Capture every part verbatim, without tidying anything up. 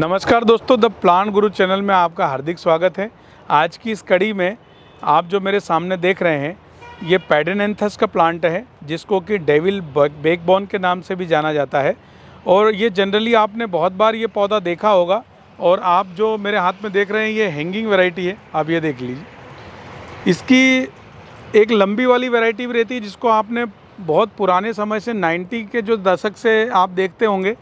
नमस्कार दोस्तों, the plant Guru channel में आपका हार्दिक स्वागत है। आज की इस कड़ी में आप जो मेरे सामने देख रहे हैं ये पेडिलेंथस का प्लांट है, जिसको कि डेविल बैकबोन के नाम से भी जाना जाता है। और ये जनरली आपने बहुत बार ये पौधा देखा होगा। और आप जो मेरे हाथ में देख रहे हैं ये हैंगिंग वेराइटी है। आप ये देख लीजिए, इसकी एक लंबी वाली वेराइटी भी रहती है, जिसको आपने बहुत पुराने समय से नाइन्टी के जो दशक से आप देखते होंगे,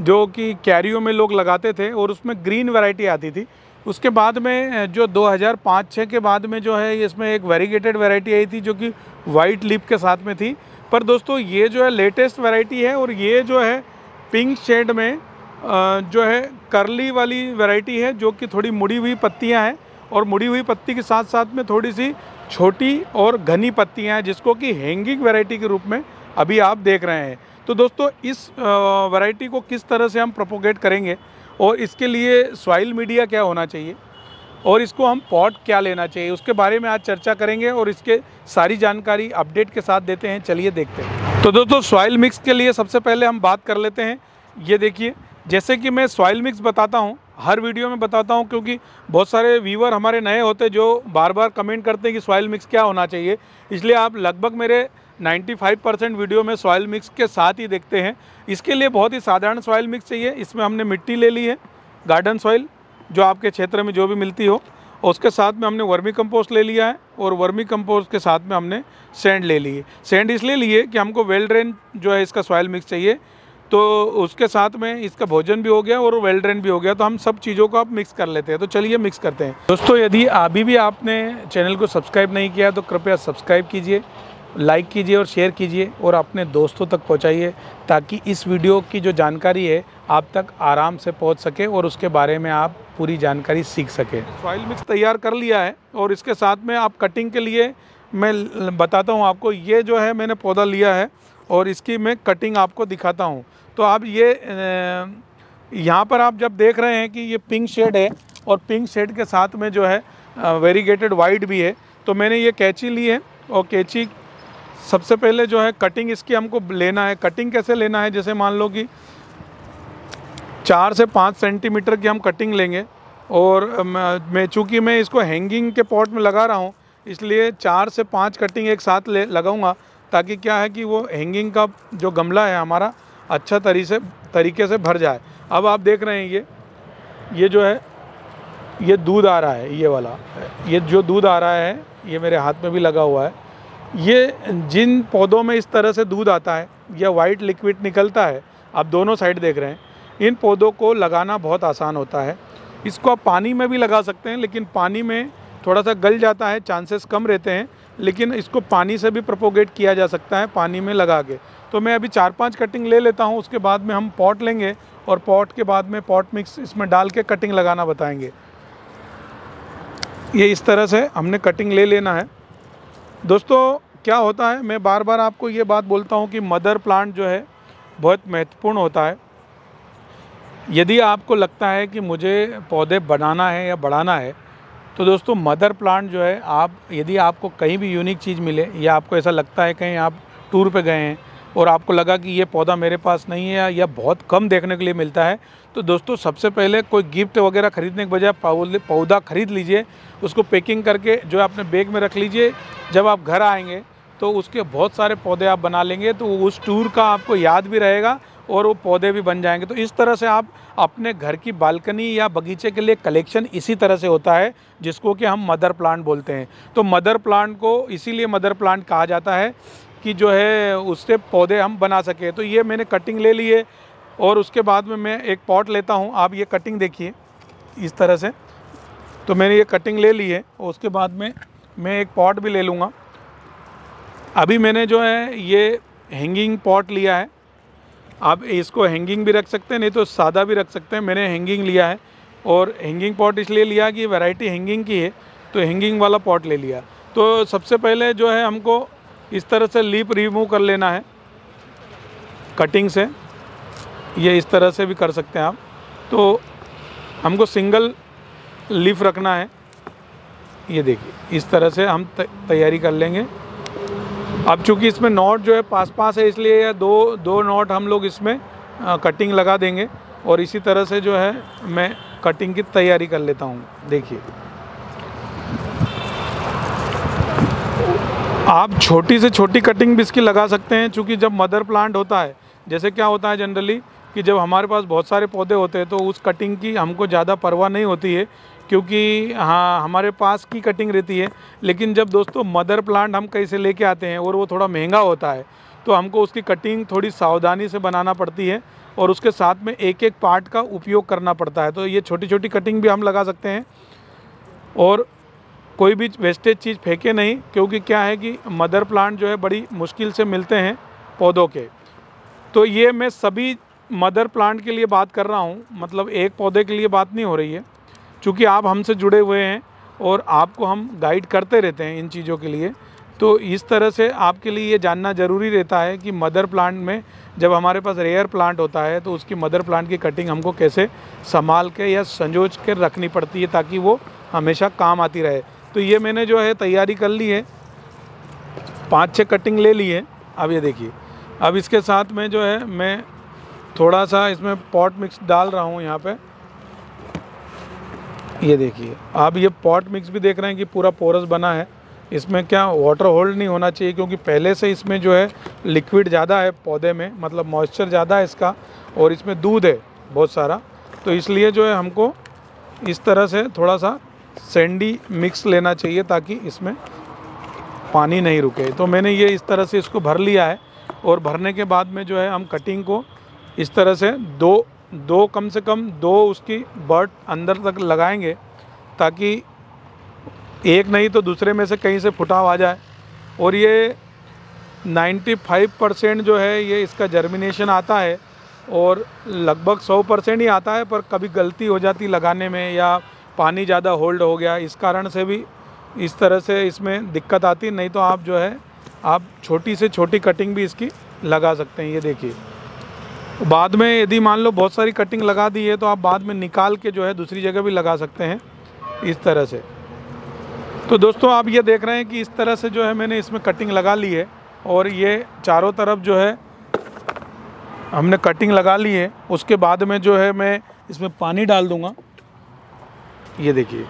जो कि कैरियो में लोग लगाते थे और उसमें ग्रीन वैरायटी आती थी। उसके बाद में जो दो हज़ार पाँच छह के बाद में जो है इसमें एक वेरीगेटेड वैरायटी आई थी, जो कि वाइट लीफ के साथ में थी। पर दोस्तों ये जो है लेटेस्ट वैरायटी है और ये जो है पिंक शेड में जो है करली वाली वैरायटी है, जो कि थोड़ी मुड़ी हुई पत्तियाँ हैं और मुड़ी हुई पत्ती के साथ साथ में थोड़ी सी छोटी और घनी पत्तियाँ हैं, जिसको कि हैंगिंग वैरायटी के रूप में अभी आप देख रहे हैं। तो दोस्तों इस वैरायटी को किस तरह से हम प्रोपोगेट करेंगे और इसके लिए सॉइल मीडिया क्या होना चाहिए और इसको हम पॉट क्या लेना चाहिए, उसके बारे में आज चर्चा करेंगे और इसके सारी जानकारी अपडेट के साथ देते हैं। चलिए देखते हैं। तो दोस्तों सॉइल मिक्स के लिए सबसे पहले हम बात कर लेते हैं। ये देखिए, जैसे कि मैं सॉइल मिक्स बताता हूँ, हर वीडियो में बताता हूँ, क्योंकि बहुत सारे व्यूअर हमारे नए होते हैं जो बार बार कमेंट करते हैं कि सॉइल मिक्स क्या होना चाहिए। इसलिए आप लगभग मेरे पचानवे परसेंट वीडियो में सॉइल मिक्स के साथ ही देखते हैं। इसके लिए बहुत ही साधारण सॉइल मिक्स चाहिए। इसमें हमने मिट्टी ले ली है, गार्डन सॉइल जो आपके क्षेत्र में जो भी मिलती हो, और उसके साथ में हमने वर्मी कंपोस्ट ले लिया है और वर्मी कंपोस्ट के साथ में हमने सैंड ले ली है। सैंड इसलिए लिए कि हमको वेल ड्रेन जो है इसका सॉइल मिक्स चाहिए, तो उसके साथ में इसका भोजन भी हो गया और वेल ड्रेन भी हो गया, तो हम सब चीज़ों को आप मिक्स कर लेते हैं। तो चलिए मिक्स करते हैं। दोस्तों यदि अभी भी आपने चैनल को सब्सक्राइब नहीं किया तो कृपया सब्सक्राइब कीजिए, लाइक कीजिए और शेयर कीजिए और अपने दोस्तों तक पहुंचाइए, ताकि इस वीडियो की जो जानकारी है आप तक आराम से पहुंच सके और उसके बारे में आप पूरी जानकारी सीख सकें। सॉइल मिक्स तैयार कर लिया है और इसके साथ में आप कटिंग के लिए मैं बताता हूं आपको। ये जो है मैंने पौधा लिया है और इसकी मैं कटिंग आपको दिखाता हूँ। तो आप ये यहाँ पर आप जब देख रहे हैं कि ये पिंक शेड है और पिंक शेड के साथ में जो है वेरीगेटेड वाइट भी है, तो मैंने ये कैंची ली है और कैंची सबसे पहले जो है कटिंग इसकी हमको लेना है। कटिंग कैसे लेना है, जैसे मान लो कि चार से पाँच सेंटीमीटर की हम कटिंग लेंगे। और मैं चूँकि मैं इसको हैंगिंग के पॉट में लगा रहा हूँ, इसलिए चार से पाँच कटिंग एक साथ ले लगाऊँगा, ताकि क्या है कि वो हैंगिंग का जो गमला है हमारा अच्छा तरीके से तरीके से भर जाए। अब आप देख रहे हैं ये ये जो है ये दूध आ रहा है, ये वाला ये जो दूध आ रहा है ये मेरे हाथ में भी लगा हुआ है। ये जिन पौधों में इस तरह से दूध आता है या वाइट लिक्विड निकलता है, आप दोनों साइड देख रहे हैं, इन पौधों को लगाना बहुत आसान होता है। इसको आप पानी में भी लगा सकते हैं, लेकिन पानी में थोड़ा सा गल जाता है, चांसेस कम रहते हैं, लेकिन इसको पानी से भी प्रोपोगेट किया जा सकता है पानी में लगा के। तो मैं अभी चार पाँच कटिंग ले लेता हूँ, उसके बाद में हम पॉट लेंगे और पॉट के बाद में पॉट मिक्स इसमें डाल के कटिंग लगाना बताएँगे। ये इस तरह से हमने कटिंग ले लेना है। दोस्तों क्या होता है, मैं बार बार आपको ये बात बोलता हूँ कि मदर प्लांट जो है बहुत महत्वपूर्ण होता है। यदि आपको लगता है कि मुझे पौधे बनाना है या बढ़ाना है, तो दोस्तों मदर प्लांट जो है, आप यदि आपको कहीं भी यूनिक चीज़ मिले या आपको ऐसा लगता है कहीं आप टूर पे गए हैं और आपको लगा कि ये पौधा मेरे पास नहीं है या बहुत कम देखने के लिए मिलता है, तो दोस्तों सबसे पहले कोई गिफ्ट वगैरह खरीदने के बजाय पौधा खरीद लीजिए, उसको पैकिंग करके जो है अपने बैग में रख लीजिए। जब आप घर आएंगे तो उसके बहुत सारे पौधे आप बना लेंगे, तो उस टूर का आपको याद भी रहेगा और वो पौधे भी बन जाएंगे। तो इस तरह से आप अपने घर की बालकनी या बगीचे के लिए कलेक्शन इसी तरह से होता है, जिसको कि हम मदर प्लांट बोलते हैं। तो मदर प्लांट को इसीलिए मदर प्लांट कहा जाता है कि जो है उससे पौधे हम बना सके। तो ये मैंने कटिंग ले ली है और उसके बाद में मैं एक पॉट लेता हूँ। आप ये कटिंग देखिए इस तरह से, तो मैंने ये कटिंग ले ली है और उसके बाद में मैं एक पॉट भी ले लूँगा। अभी मैंने जो है ये हैंगिंग पॉट लिया है, आप इसको हैंगिंग भी रख सकते हैं, नहीं तो सादा भी रख सकते हैं। मैंने हैंगिंग लिया है और हैंगिंग पॉट इसलिए लिया कि वैरायटी हैंगिंग की है, तो हैंगिंग वाला पॉट ले लिया। तो सबसे पहले जो है हमको इस तरह से लीफ रिमूव कर लेना है कटिंग से, ये इस तरह से भी कर सकते हैं आप। तो हमको सिंगल लीफ रखना है, ये देखिए इस तरह से हम तैयारी कर लेंगे। अब चूँकि इसमें नॉट जो है पास पास है, इसलिए दो दो नॉट हम लोग इसमें कटिंग लगा देंगे और इसी तरह से जो है मैं कटिंग की तैयारी कर लेता हूँ। देखिए, आप छोटी से छोटी कटिंग भी इसकी लगा सकते हैं, क्योंकि जब मदर प्लांट होता है, जैसे क्या होता है जनरली कि जब हमारे पास बहुत सारे पौधे होते हैं तो उस कटिंग की हमको ज़्यादा परवाह नहीं होती है, क्योंकि हाँ हमारे पास की कटिंग रहती है। लेकिन जब दोस्तों मदर प्लांट हम कहीं से लेके आते हैं और वो थोड़ा महंगा होता है, तो हमको उसकी कटिंग थोड़ी सावधानी से बनाना पड़ती है और उसके साथ में एक एक पार्ट का उपयोग करना पड़ता है। तो ये छोटी छोटी कटिंग भी हम लगा सकते हैं और कोई भी वेस्टेज चीज़ फेंके नहीं, क्योंकि क्या है कि मदर प्लांट जो है बड़ी मुश्किल से मिलते हैं पौधों के। तो ये मैं सभी मदर प्लांट के लिए बात कर रहा हूँ, मतलब एक पौधे के लिए बात नहीं हो रही है, क्योंकि आप हमसे जुड़े हुए हैं और आपको हम गाइड करते रहते हैं इन चीज़ों के लिए। तो इस तरह से आपके लिए ये जानना ज़रूरी रहता है कि मदर प्लांट में जब हमारे पास रेयर प्लांट होता है तो उसकी मदर प्लांट की कटिंग हमको कैसे संभाल के या संजोच के रखनी पड़ती है ताकि वो हमेशा काम आती रहे। तो ये मैंने जो है तैयारी कर ली है, पाँच छः कटिंग ले ली है। अब ये देखिए, अब इसके साथ में जो है मैं थोड़ा सा इसमें पॉट मिक्स डाल रहा हूँ यहाँ पे। ये देखिए, आप ये पॉट मिक्स भी देख रहे हैं कि पूरा पोरस बना है, इसमें क्या वाटर होल्ड नहीं होना चाहिए, क्योंकि पहले से इसमें जो है लिक्विड ज़्यादा है पौधे में, मतलब मॉइस्चर ज़्यादा है इसका, और इसमें दूध है बहुत सारा। तो इसलिए जो है हमको इस तरह से थोड़ा सा सैंडी मिक्स लेना चाहिए ताकि इसमें पानी नहीं रुके। तो मैंने ये इस तरह से इसको भर लिया है और भरने के बाद में जो है हम कटिंग को इस तरह से दो दो कम से कम दो उसकी बर्ड अंदर तक लगाएंगे ताकि एक नहीं तो दूसरे में से कहीं से फुटाव आ जाए। और ये पचानवे परसेंट जो है ये इसका जर्मिनेशन आता है और लगभग सौ परसेंट ही आता है, पर कभी गलती हो जाती लगाने में या पानी ज़्यादा होल्ड हो गया, इस कारण से भी इस तरह से इसमें दिक्कत आती। नहीं तो आप जो है आप छोटी से छोटी कटिंग भी इसकी लगा सकते हैं। ये देखिए, बाद में यदि मान लो बहुत सारी कटिंग लगा दी है तो आप बाद में निकाल के जो है दूसरी जगह भी लगा सकते हैं इस तरह से। तो दोस्तों आप ये देख रहे हैं कि इस तरह से जो है मैंने इसमें कटिंग लगा ली है और ये चारों तरफ जो है हमने कटिंग लगा ली है। उसके बाद में जो है मैं इसमें पानी डाल दूँगा। ये देखिए,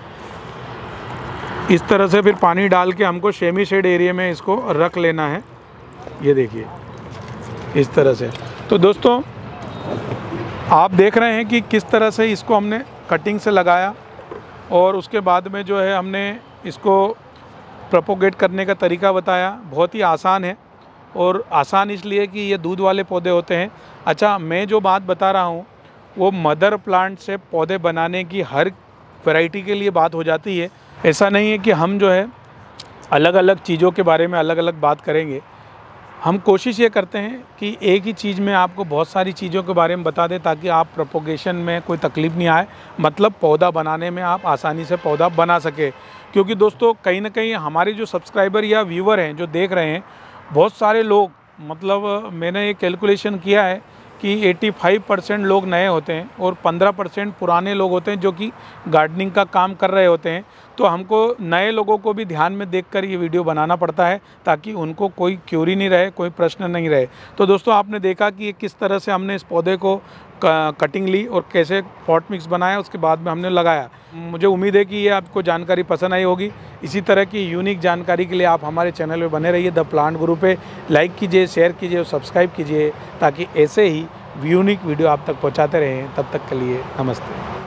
इस तरह से फिर पानी डाल के हमको सेमी शेड एरिया में इसको रख लेना है। ये देखिए इस तरह से। तो दोस्तों आप देख रहे हैं कि किस तरह से इसको हमने कटिंग से लगाया और उसके बाद में जो है हमने इसको प्रोपोगेट करने का तरीका बताया। बहुत ही आसान है, और आसान इसलिए कि ये दूध वाले पौधे होते हैं। अच्छा, मैं जो बात बता रहा हूँ वो मदर प्लांट से पौधे बनाने की हर वैरायटी के लिए बात हो जाती है। ऐसा नहीं है कि हम जो है अलग अलग चीज़ों के बारे में अलग अलग बात करेंगे। हम कोशिश ये करते हैं कि एक ही चीज़ में आपको बहुत सारी चीज़ों के बारे में बता दें ताकि आप प्रोपोगेशन में कोई तकलीफ़ नहीं आए, मतलब पौधा बनाने में आप आसानी से पौधा बना सके। क्योंकि दोस्तों कहीं ना कहीं हमारे जो सब्सक्राइबर या व्यूवर हैं जो देख रहे हैं, बहुत सारे लोग, मतलब मैंने ये कैलकुलेशन किया है कि पचासी परसेंट लोग नए होते हैं और पंद्रह परसेंट पुराने लोग होते हैं जो कि गार्डनिंग का काम कर रहे होते हैं। तो हमको नए लोगों को भी ध्यान में देखकर ये वीडियो बनाना पड़ता है ताकि उनको कोई क्यूरी नहीं रहे, कोई प्रश्न नहीं रहे। तो दोस्तों आपने देखा कि किस तरह से हमने इस पौधे को कटिंग ली और कैसे पॉट मिक्स बनाया, उसके बाद में हमने लगाया। मुझे उम्मीद है कि ये आपको जानकारी पसंद आई होगी। इसी तरह की यूनिक जानकारी के लिए आप हमारे चैनल पे बने रहिए, द प्लांट गुरु पे लाइक कीजिए, शेयर कीजिए और सब्सक्राइब कीजिए ताकि ऐसे ही यूनिक वीडियो आप तक पहुंचाते रहें। तब तक के लिए नमस्ते।